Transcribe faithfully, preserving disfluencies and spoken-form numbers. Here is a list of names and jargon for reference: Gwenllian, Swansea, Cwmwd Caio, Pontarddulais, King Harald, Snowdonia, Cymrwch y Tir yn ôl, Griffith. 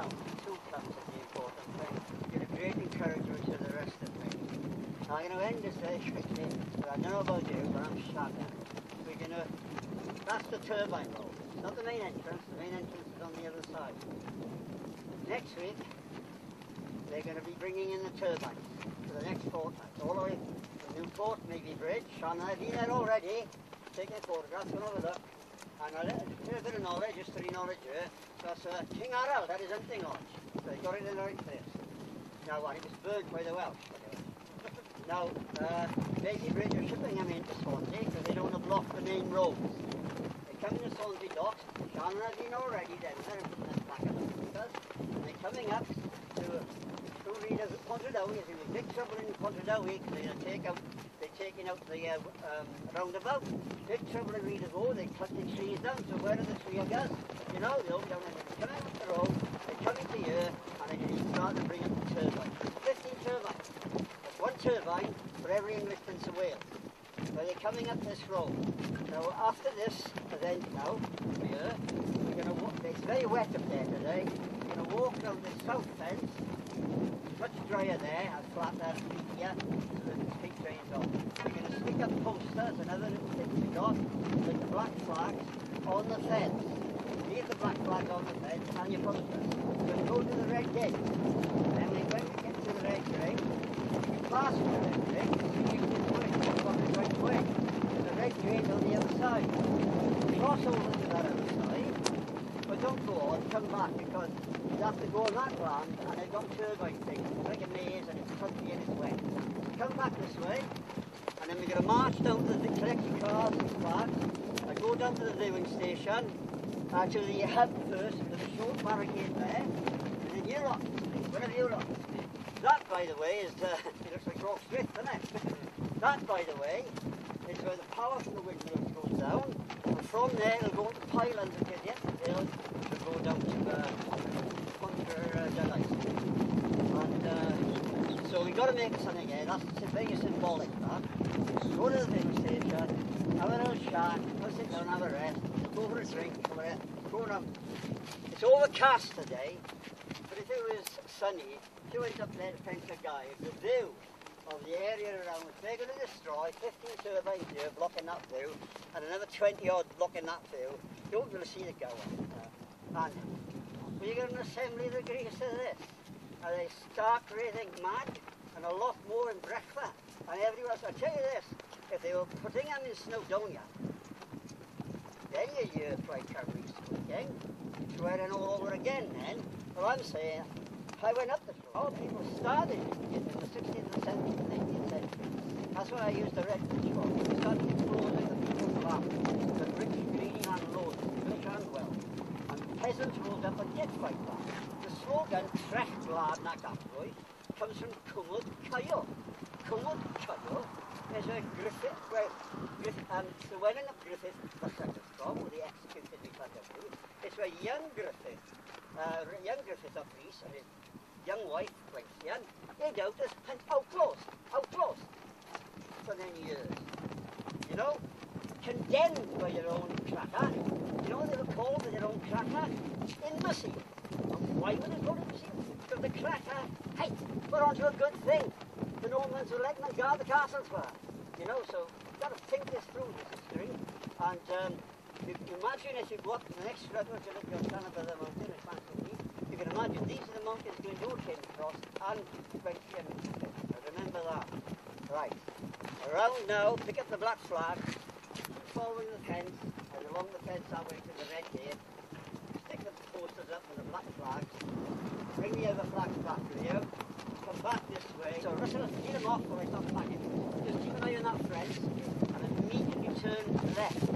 comes, two comes is the important thing. You're a great encouragement to the rest of me. Now, I'm going to end this very quickly, but I don't know about you, but I'm shot at. We're going to, that's the turbine road. It's not the main entrance, the main entrance is on the other side. Next week, they're going to be bringing in the turbines for the next fortnight. All the way to the Newport, maybe Bridge. And I've been there already, taking photographs, and all of that. And a little bit of knowledge, history knowledge here. That's uh, King Harald, that is something odd. So he got it in the right place. Now, well, he was burnt by the Welsh. Now, uh, Daisy Bridge are shipping them into Swansea because they don't want to block the main roads. They come to Swansea docks, Shannon has been already then, they're in the back of the speakers, and they're coming up to two readers at Pontarddulais. If you're in big trouble in Pontarddulais because they're going to take out, they're taking out the uh, um, roundabout. Big trouble in Readers' War, they're cutting trees down, so where are the tree guys? You know, they all down there, they're coming up the road, they're coming to here, and they're going to start to bring up the turbine. fifteen turbines. That's one turbine for every English Prince of Wales. So they're coming up this road. Now after this event now, here, we're going to walk, it's very wet up there today, we're going to walk down the south fence, much drier there, and flat there, here, so that the street drains off. We're going to stick up posters and other little things we got, with the black flags on the fence. Leave the black flag on the fence and your posters. We're going to go to the red gate, and then when we get to the red gate, we pass the red gate, so you can right away. There's a red gate on the other side. Cross over to that other side, but don't go on, come back, because you have to go on that land, and they've got turbine things, it's like a maze, and it's funky and it's wet. So come back this way, and then we're going to march down to the, collect your cars and flags, and go down to the viewing station, uh, to the hub first, there's a short barricade there, and then you're on, one of you lot. That, by the way, is, uh, it looks like Rock Smith, doesn't it? That, by the way, is where the power from the windmill goes down, and from there it'll go to pylons and get yet until it'll go down to uh, Pontarddulais. And uh, so we've got to make something here, that's very symbolic, that. Go to the viewing station, have a little chat, go sit down, have a rest, go for a drink, come on, go around. It's overcast today, but if it was sunny, if you went up there to fence a guy, it would do. Of the area around which they're going to destroy, fifteen turbines here blocking that view, and another twenty odd blocking that view, you're not going to see the go on. Uh, and we're going to assembly the Greeks of this. And they start raising mad, and a lot more in breakfast. And everyone else, I tell you this, if they were putting them in Snowdonia, then you'd hear Pride Carvery speaking, swearing all over again then. Well, I'm saying, I went up the road, people started in the sixteenth and seventeenth and eighteenth century. That's why I used the red pitch for. We started exploring the people's land, the rich, greedy landlords, rich and wealth. And peasants rose up and did fight back. The slogan, Trecht Lad na Gatroi, comes from Cwmwd Caio. Cwmwd Caio is a Griffith, well, Griffith, um, it's the wedding of Griffith, the second from, or the executed Griffith. It's where young Griffith, uh, young Griffith of Greece, and his young wife, Gwenllian, hid out as pent outlaws, outlaws, for many years. You know, condemned by your own cracker. You know what they were called by their own cracker? Embassy. And why were they called embassy? Because the cracker, hey, we're onto a good thing. The Normans were letting them guard the castles for us. You know, so you've got to think this through, this history. And um, you, you imagine if you go up to the next struggle to look at your son above the mountain, it's fantastic. You can imagine these are the mountains you came across and twenty and fifty. Remember that. Right. Around now, pick up the black flag, following the fence, and along the fence that way to the red gate. Stick the posters up with the black flags. Bring the other flags back with you. Come back this way. So Russell, get them off when I start packing. Just keep an eye on that fence and immediately turn left.